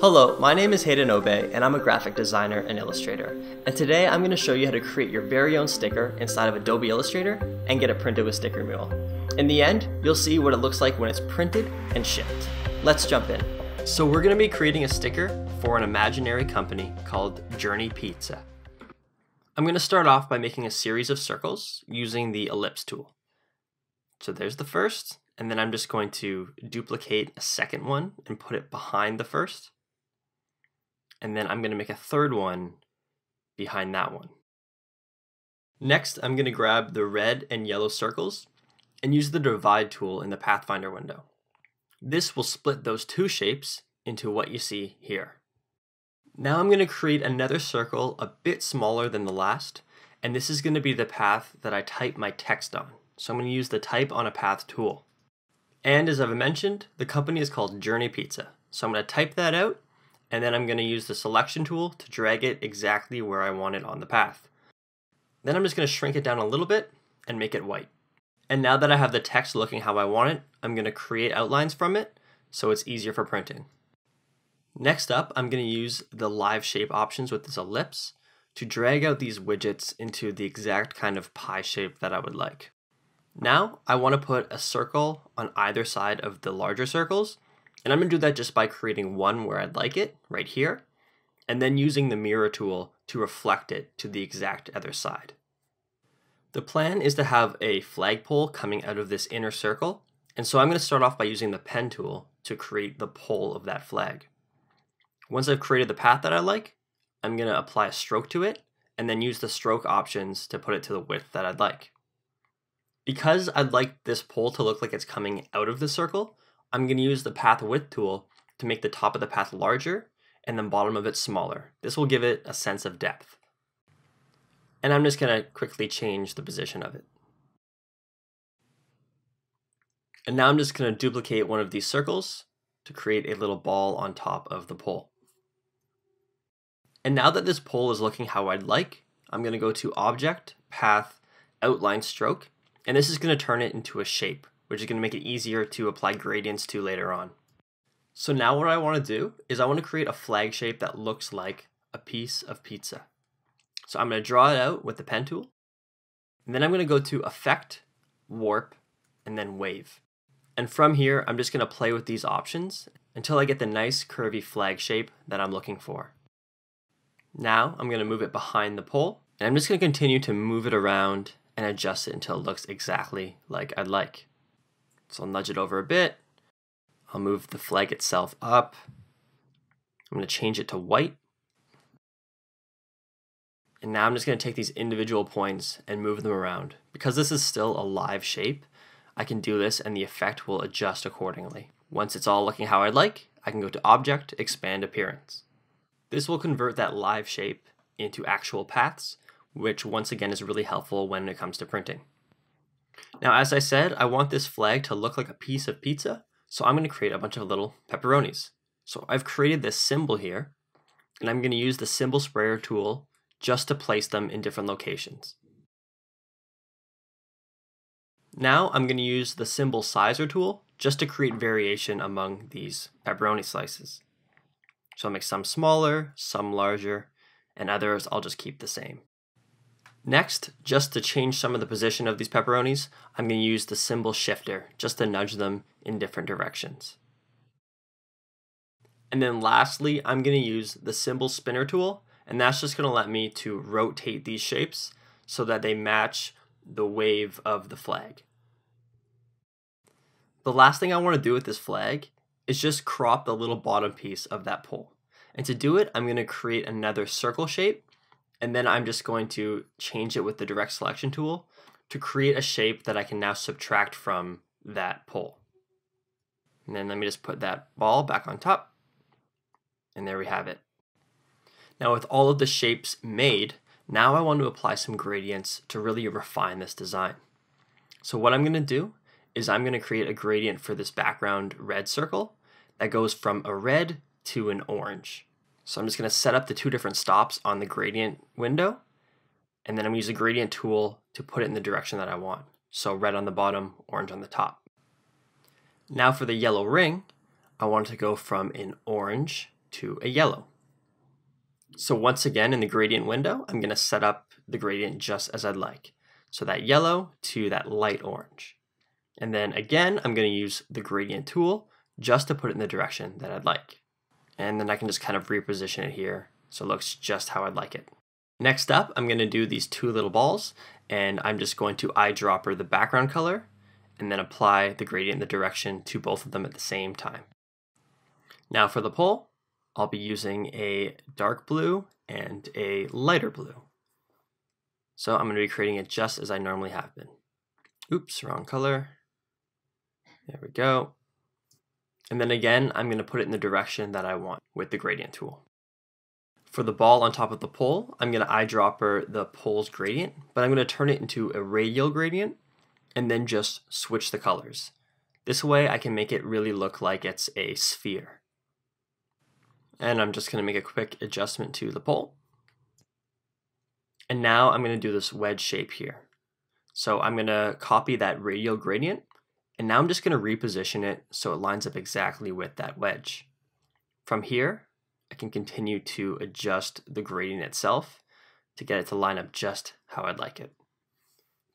Hello, my name is Hayden Aube, and I'm a graphic designer and illustrator. And today I'm going to show you how to create your very own sticker inside of Adobe Illustrator and get it printed with Sticker Mule. In the end, you'll see what it looks like when it's printed and shipped. Let's jump in. So we're going to be creating a sticker for an imaginary company called Journey Pizza. I'm going to start off by making a series of circles using the ellipse tool. So there's the first, and then I'm just going to duplicate a second one and put it behind the first. And then I'm going to make a third one behind that one. Next, I'm going to grab the red and yellow circles and use the divide tool in the Pathfinder window. This will split those two shapes into what you see here. Now I'm going to create another circle a bit smaller than the last, and this is going to be the path that I type my text on. So I'm going to use the Type on a Path tool. And as I've mentioned, the company is called Journey Pizza. So I'm going to type that out, and then I'm going to use the selection tool to drag it exactly where I want it on the path. Then I'm just going to shrink it down a little bit and make it white. And now that I have the text looking how I want it, I'm going to create outlines from it so it's easier for printing. Next up, I'm going to use the live shape options with this ellipse to drag out these widgets into the exact kind of pie shape that I would like. Now I want to put a circle on either side of the larger circles, and I'm going to do that just by creating one where I'd like it, right here, and then using the mirror tool to reflect it to the exact other side. The plan is to have a flagpole coming out of this inner circle, and so I'm going to start off by using the pen tool to create the pole of that flag. Once I've created the path that I like, I'm going to apply a stroke to it, and then use the stroke options to put it to the width that I'd like. Because I'd like this pole to look like it's coming out of the circle, I'm going to use the path width tool to make the top of the path larger and the bottom of it smaller. This will give it a sense of depth. And I'm just going to quickly change the position of it. And now I'm just going to duplicate one of these circles to create a little ball on top of the pole. And now that this pole is looking how I'd like, I'm going to go to Object, Path, Outline Stroke, and this is going to turn it into a shape, which is going to make it easier to apply gradients to later on. So now what I want to do is I want to create a flag shape that looks like a piece of pizza. So I'm going to draw it out with the pen tool, and then I'm going to go to Effect, Warp, and then Wave. And from here, I'm just going to play with these options until I get the nice curvy flag shape that I'm looking for. Now I'm going to move it behind the pole, and I'm just going to continue to move it around and adjust it until it looks exactly like I'd like. So I'll nudge it over a bit, I'll move the flag itself up, I'm going to change it to white, and now I'm just going to take these individual points and move them around. Because this is still a live shape, I can do this and the effect will adjust accordingly. Once it's all looking how I'd like, I can go to Object, Expand Appearance. This will convert that live shape into actual paths, which once again is really helpful when it comes to printing. Now, as I said, I want this flag to look like a piece of pizza, so I'm going to create a bunch of little pepperonis. So I've created this symbol here, and I'm going to use the symbol sprayer tool just to place them in different locations. Now I'm going to use the symbol sizer tool just to create variation among these pepperoni slices. So I'll make some smaller, some larger, and others I'll just keep the same. Next, just to change some of the position of these pepperonis, I'm going to use the symbol shifter just to nudge them in different directions. And then lastly, I'm going to use the symbol spinner tool, and that's just going to let me to rotate these shapes so that they match the wave of the flag. The last thing I want to do with this flag is just crop the little bottom piece of that pole. And to do it, I'm going to create another circle shape, and then I'm just going to change it with the direct selection tool to create a shape that I can now subtract from that pole. And then let me just put that ball back on top, and there we have it. Now with all of the shapes made, now I want to apply some gradients to really refine this design. So what I'm going to do is I'm going to create a gradient for this background red circle that goes from a red to an orange. So I'm just going to set up the two different stops on the gradient window, and then I'm going to use the gradient tool to put it in the direction that I want. So red on the bottom, orange on the top. Now for the yellow ring, I want it to go from an orange to a yellow. So once again, in the gradient window, I'm going to set up the gradient just as I'd like. So that yellow to that light orange. And then again, I'm going to use the gradient tool just to put it in the direction that I'd like. And then I can just kind of reposition it here so it looks just how I'd like it. Next up, I'm going to do these two little balls, and I'm just going to eyedropper the background color and then apply the gradient in the direction to both of them at the same time. Now for the pole, I'll be using a dark blue and a lighter blue. So I'm going to be creating it just as I normally have been. Oops, wrong color. There we go. And then again, I'm going to put it in the direction that I want with the gradient tool. For the ball on top of the pole, I'm going to eyedropper the pole's gradient, but I'm going to turn it into a radial gradient and then just switch the colors. This way I can make it really look like it's a sphere. And I'm just going to make a quick adjustment to the pole. And now I'm going to do this wedge shape here. So I'm going to copy that radial gradient, and now I'm just going to reposition it so it lines up exactly with that wedge. From here, I can continue to adjust the gradient itself to get it to line up just how I'd like it.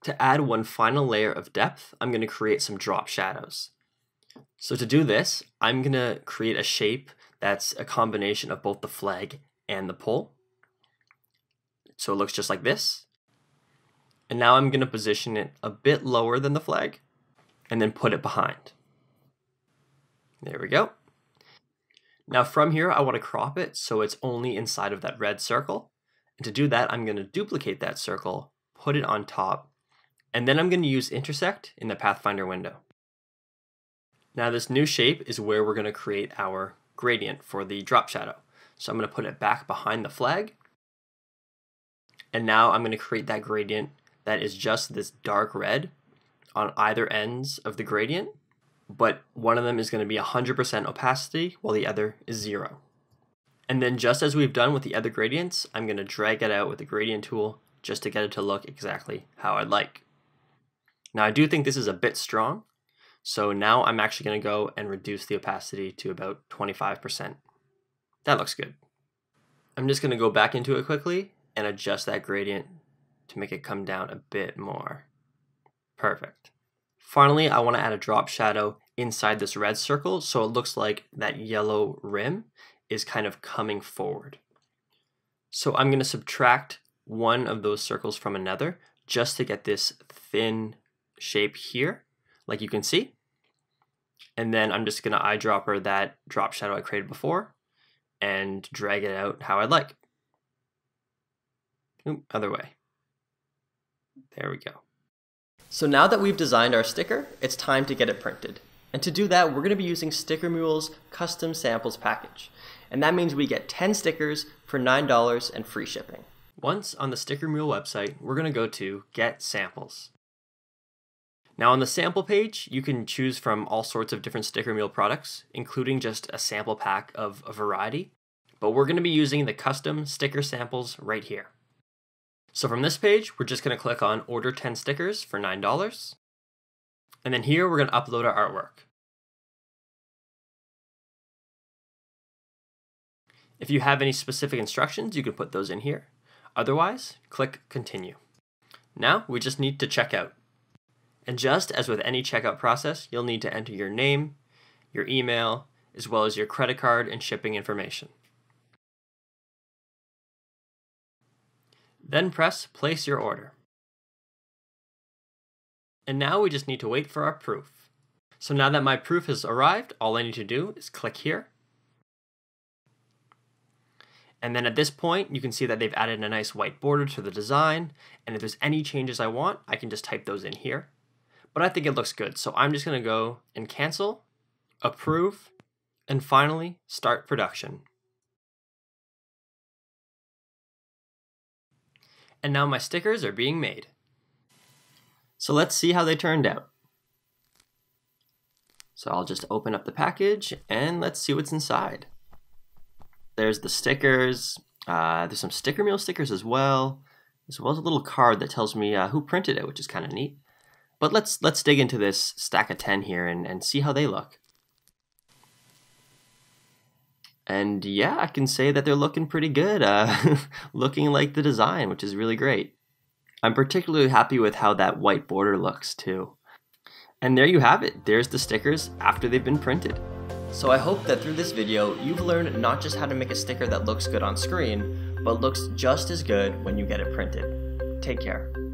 To add one final layer of depth, I'm going to create some drop shadows. So to do this, I'm going to create a shape that's a combination of both the flag and the pole. So it looks just like this. And now I'm going to position it a bit lower than the flag and then put it behind. There we go. Now from here, I want to crop it so it's only inside of that red circle. And to do that, I'm going to duplicate that circle, put it on top, and then I'm going to use intersect in the Pathfinder window. Now this new shape is where we're going to create our gradient for the drop shadow. So I'm going to put it back behind the flag. And now I'm going to create that gradient that is just this dark red on either ends of the gradient. But one of them is going to be 100% opacity while the other is 0. And then just as we've done with the other gradients, I'm going to drag it out with the gradient tool just to get it to look exactly how I'd like. Now I do think this is a bit strong, so now I'm actually going to go and reduce the opacity to about 25%. That looks good. I'm just going to go back into it quickly and adjust that gradient to make it come down a bit more. Perfect. Finally, I want to add a drop shadow inside this red circle so it looks like that yellow rim is kind of coming forward. So I'm going to subtract one of those circles from another just to get this thin shape here, like you can see. And then I'm just going to eyedropper that drop shadow I created before and drag it out how I'd like. Oop, other way. There we go. So now that we've designed our sticker, it's time to get it printed. And to do that, we're going to be using Sticker Mule's custom samples package. And that means we get 10 stickers for $9 and free shipping. Once on the Sticker Mule website, we're going to go to Get Samples. Now on the sample page, you can choose from all sorts of different Sticker Mule products, including just a sample pack of a variety. But we're going to be using the custom sticker samples right here. So from this page, we're just going to click on Order 10 Stickers for $9. And then here we're going to upload our artwork. If you have any specific instructions, you can put those in here. Otherwise, click Continue. Now we just need to check out. And just as with any checkout process, you'll need to enter your name, your email, as well as your credit card and shipping information. Then press Place Your Order. And now we just need to wait for our proof. So now that my proof has arrived, all I need to do is click here. And then at this point, you can see that they've added a nice white border to the design. And if there's any changes I want, I can just type those in here. But I think it looks good, so I'm just going to go and cancel, approve, and finally start production. And now my stickers are being made. So let's see how they turned out. So I'll just open up the package and let's see what's inside. There's the stickers, there's some Sticker Mule stickers as well as a little card that tells me who printed it, which is kind of neat. But let's dig into this stack of 10 here and see how they look. And yeah, I can say that they're looking pretty good, looking like the design, which is really great. I'm particularly happy with how that white border looks too. And there you have it, there's the stickers after they've been printed. So I hope that through this video, you've learned not just how to make a sticker that looks good on screen, but looks just as good when you get it printed. Take care.